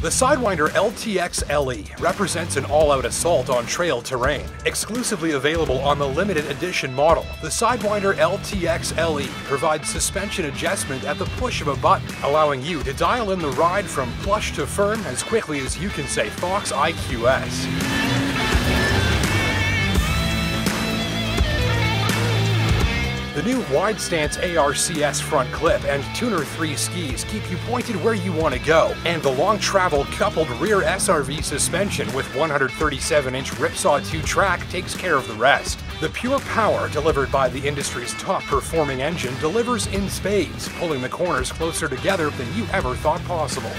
The Sidewinder LTX LE represents an all-out assault on trail terrain. Exclusively available on the limited edition model, the Sidewinder LTX LE provides suspension adjustment at the push of a button, allowing you to dial in the ride from plush to firm as quickly as you can say Fox IQS. The new wide stance ARCS front clip and Tuner 3 skis keep you pointed where you want to go, and the long travel coupled rear SRV suspension with 137-inch Ripsaw 2 track takes care of the rest. The pure power delivered by the industry's top performing engine delivers in spades, pulling the corners closer together than you ever thought possible.